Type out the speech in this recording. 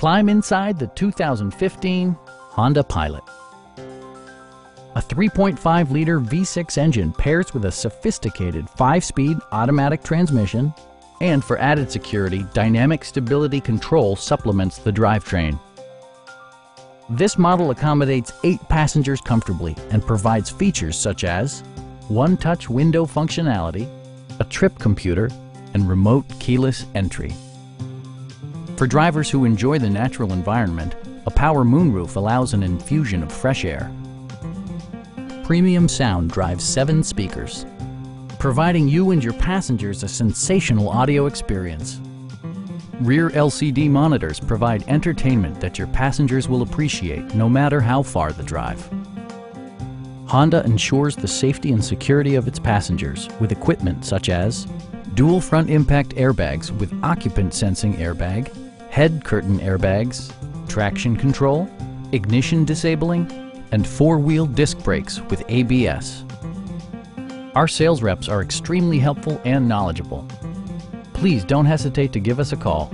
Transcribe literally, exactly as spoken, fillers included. Climb inside the two thousand fifteen Honda Pilot. A three point five liter V six engine pairs with a sophisticated five speed automatic transmission, and for added security, dynamic stability control supplements the drivetrain. This model accommodates eight passengers comfortably and provides features such as one-touch window functionality, a trip computer, and remote keyless entry. For drivers who enjoy the natural environment, a power moonroof allows an infusion of fresh air. Premium sound drives seven speakers, providing you and your passengers a sensational audio experience. Rear L C D monitors provide entertainment that your passengers will appreciate no matter how far the drive. Honda ensures the safety and security of its passengers with equipment such as dual front impact airbags with occupant sensing airbag, head curtain airbags, traction control, ignition disabling, and four-wheel disc brakes with A B S. Our sales reps are extremely helpful and knowledgeable. Please don't hesitate to give us a call.